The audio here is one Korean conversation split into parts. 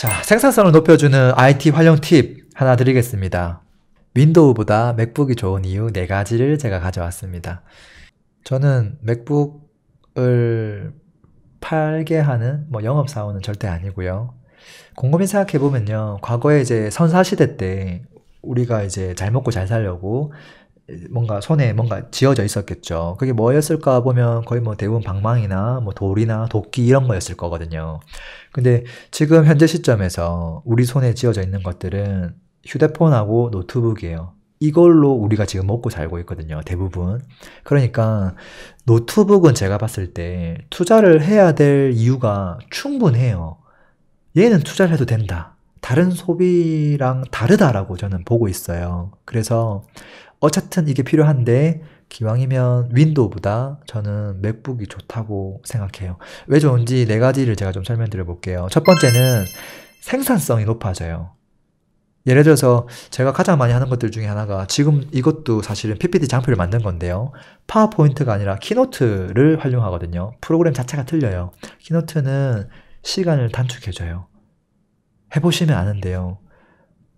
자, 생산성을 높여주는 IT 활용 팁 하나 드리겠습니다. 윈도우보다 맥북이 좋은 이유 4가지를 제가 가져왔습니다. 저는 맥북을 팔게 하는 영업사원은 절대 아니고요. 곰곰이 생각해보면요, 과거에 이제 선사시대 때 우리가 이제 잘 먹고 잘 살려고 뭔가 손에 뭔가 지어져 있었겠죠. 그게 뭐였을까 보면 거의 대부분 방망이나 돌이나 도끼 이런 거였을 거거든요. 근데 지금 현재 시점에서 우리 손에 지어져 있는 것들은 휴대폰하고 노트북이에요. 이걸로 우리가 지금 먹고 살고 있거든요, 대부분. 그러니까 노트북은 제가 봤을 때 투자를 해야 될 이유가 충분해요. 얘는 투자를 해도 된다, 다른 소비랑 다르다라고 저는 보고 있어요. 그래서 어쨌든 이게 필요한데 기왕이면 윈도우보다 저는 맥북이 좋다고 생각해요. 왜 좋은지 4가지를 제가 좀 설명드려 볼게요. 첫 번째는 생산성이 높아져요. 예를 들어서 제가 가장 많이 하는 것들 중에 하나가, 지금 이것도 사실은 PPT 장표를 만든 건데요, 파워포인트가 아니라 키노트를 활용하거든요. 프로그램 자체가 틀려요. 키노트는 시간을 단축해줘요. 해보시면 아는데요,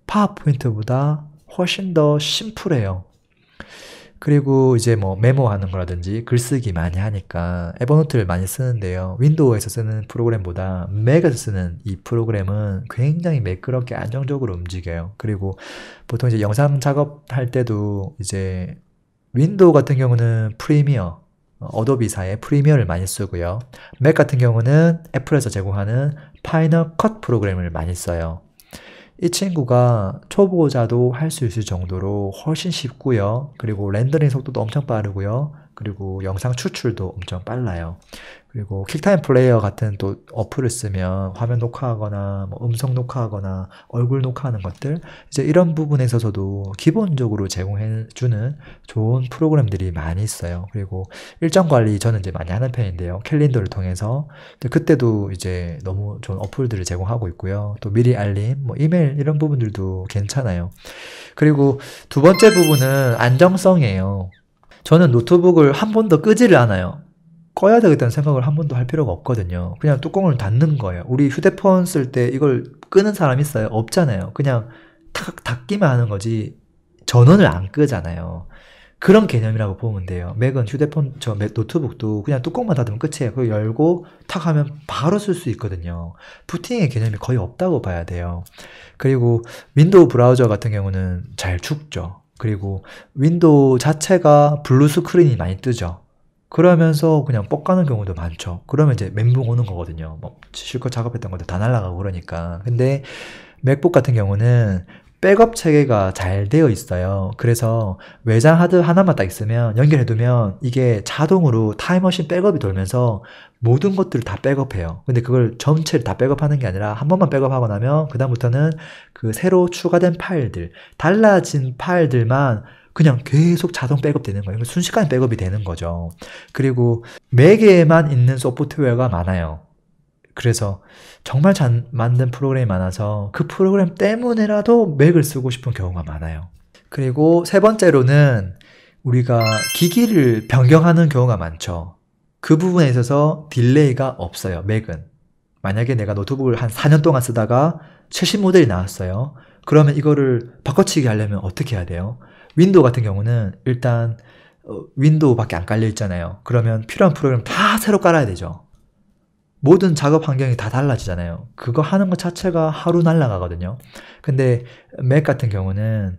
파워포인트보다 훨씬 더 심플해요. 그리고 이제 메모하는 거라든지 글쓰기 많이 하니까 에버노트를 많이 쓰는데요, 윈도우에서 쓰는 프로그램보다 맥에서 쓰는 이 프로그램은 굉장히 매끄럽게 안정적으로 움직여요. 그리고 보통 이제 영상 작업할 때도 이제 윈도우 같은 경우는 프리미어, 어도비사의 프리미어를 많이 쓰고요, 맥 같은 경우는 애플에서 제공하는 파이널 컷 프로그램을 많이 써요. 이 친구가 초보자도 할 수 있을 정도로 훨씬 쉽고요, 그리고 렌더링 속도도 엄청 빠르고요, 그리고 영상 추출도 엄청 빨라요. 그리고 퀵타임 플레이어 같은 또 어플을 쓰면 화면 녹화하거나 음성 녹화하거나 얼굴 녹화하는 것들, 이제 이런 부분에 있어서도 기본적으로 제공해주는 좋은 프로그램들이 많이 있어요. 그리고 일정 관리 저는 이제 많이 하는 편인데요, 캘린더를 통해서 그때도 이제 너무 좋은 어플들을 제공하고 있고요, 또 미리 알림, 이메일 이런 부분들도 괜찮아요. 그리고 두 번째 부분은 안정성이에요. 저는 노트북을 한 번도 끄지를 않아요. 꺼야 되겠다는 생각을 한 번도 할 필요가 없거든요. 그냥 뚜껑을 닫는 거예요. 우리 휴대폰 쓸 때 이걸 끄는 사람 있어요? 없잖아요. 그냥 탁 닫기만 하는 거지 전원을 안 끄잖아요. 그런 개념이라고 보면 돼요. 맥은 휴대폰, 노트북도 그냥 뚜껑만 닫으면 끝이에요. 그걸 열고 탁 하면 바로 쓸 수 있거든요. 부팅의 개념이 거의 없다고 봐야 돼요. 그리고 윈도우 브라우저 같은 경우는 잘 죽죠. 그리고 윈도우 자체가 블루 스크린이 많이 뜨죠. 그러면서 그냥 뻑 가는 경우도 많죠. 그러면 이제 멘붕 오는 거거든요. 실컷 작업했던 것도 다 날아가고 그러니까. 근데 맥북 같은 경우는 백업 체계가 잘 되어 있어요. 그래서 외장 하드 하나만 딱 있으면, 연결해두면 이게 자동으로 타임머신 백업이 돌면서 모든 것들을 다 백업해요. 근데 그걸 전체를 다 백업하는 게 아니라 한 번만 백업하고 나면 그 다음부터는 그 새로 추가된 파일들, 달라진 파일들만 그냥 계속 자동 백업되는 거예요. 순식간에 백업이 되는 거죠. 그리고 맥에만 있는 소프트웨어가 많아요. 그래서 정말 잘 만든 프로그램이 많아서 그 프로그램 때문에라도 맥을 쓰고 싶은 경우가 많아요. 그리고 세 번째로는 우리가 기기를 변경하는 경우가 많죠. 그 부분에 있어서 딜레이가 없어요, 맥은. 만약에 내가 노트북을 한 4년 동안 쓰다가 최신 모델이 나왔어요. 그러면 이거를 바꿔치기 하려면 어떻게 해야 돼요? 윈도우 같은 경우는 일단 윈도우밖에 안 깔려 있잖아요. 그러면 필요한 프로그램 다 새로 깔아야 되죠. 모든 작업 환경이 다 달라지잖아요. 그거 하는 것 자체가 하루 날아가거든요. 근데 맥 같은 경우는,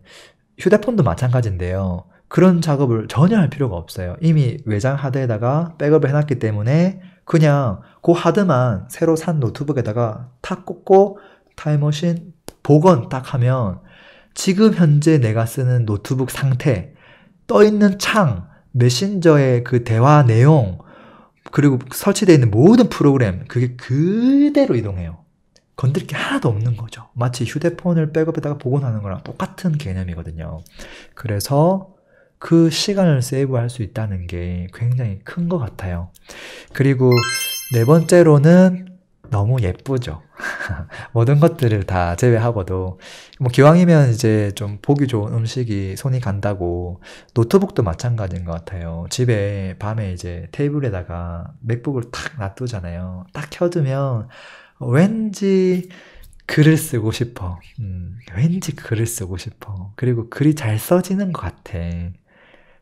휴대폰도 마찬가지인데요, 그런 작업을 전혀 할 필요가 없어요. 이미 외장 하드에다가 백업을 해놨기 때문에 그냥 그 하드만 새로 산 노트북에다가 탁 꽂고 타임머신 복원 딱 하면 지금 현재 내가 쓰는 노트북 상태, 떠있는 창, 메신저의 그 대화 내용, 그리고 설치되어 있는 모든 프로그램, 그게 그대로 이동해요. 건드릴 게 하나도 없는 거죠. 마치 휴대폰을 백업에다가 복원하는 거랑 똑같은 개념이거든요. 그래서 그 시간을 세이브할 수 있다는 게 굉장히 큰 것 같아요. 그리고 네 번째로는 너무 예쁘죠. 모든 것들을 다 제외하고도 기왕이면 이제 좀 보기 좋은 음식이 손이 간다고, 노트북도 마찬가지인 것 같아요. 집에 밤에 이제 테이블에다가 맥북을 탁 놔두잖아요. 딱 켜두면 왠지 글을 쓰고 싶어. 왠지 글을 쓰고 싶어. 그리고 글이 잘 써지는 것 같아.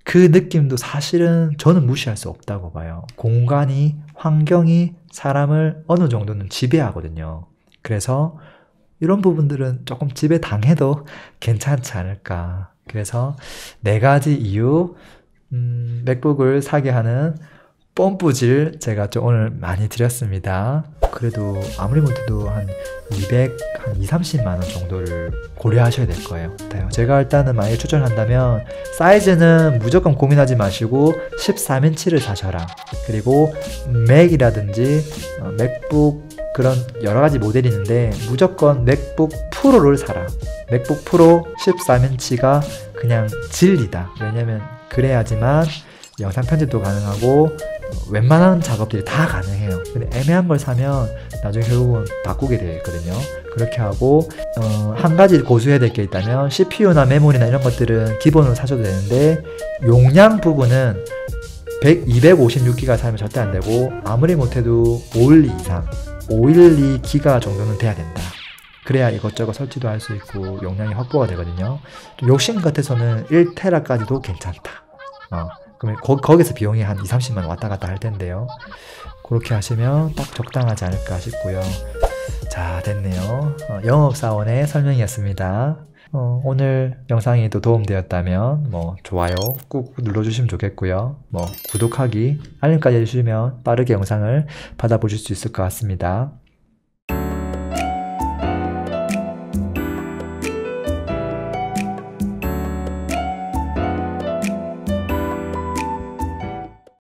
그 느낌도 사실은 저는 무시할 수 없다고 봐요. 공간이, 환경이 사람을 어느 정도는 지배하거든요. 그래서 이런 부분들은 조금 지배당해도 괜찮지 않을까. 그래서 4가지 이유 맥북을 사게 하는 뽐뿌질 제가 좀 오늘 많이 드렸습니다. 그래도 아무리 못해도 한 230만 원 정도를 고려하셔야 될 거예요. 제가 일단은 만약에 추천한다면 사이즈는 무조건 고민하지 마시고 13인치를 사셔라. 그리고 맥이라든지 맥북 그런 여러가지 모델이 있는데 무조건 맥북 프로를 사라. 맥북 프로 13인치가 그냥 진리다. 왜냐면 그래야지만 영상 편집도 가능하고 웬만한 작업들이 다 가능해요. 근데 애매한 걸 사면 나중에 결국은 바꾸게 되거든요. 그렇게 하고 한 가지 고수해야 될 게 있다면 CPU나 메모리나 이런 것들은 기본으로 사셔도 되는데 용량 부분은 256기가 사면 절대 안 되고 아무리 못해도 512 이상 512기가 정도는 돼야 된다. 그래야 이것저것 설치도 할 수 있고 용량이 확보가 되거든요. 욕심 같아서는 1테라까지도 괜찮다. 그러면 거기서 비용이 한 2~30만 왔다 갔다 할 텐데요. 그렇게 하시면 딱 적당하지 않을까 싶고요. 자, 됐네요. 영업사원의 설명이었습니다. 오늘 영상이 또 도움되었다면 좋아요 꾹 눌러주시면 좋겠고요. 구독하기, 알림까지 해주시면 빠르게 영상을 받아보실 수 있을 것 같습니다.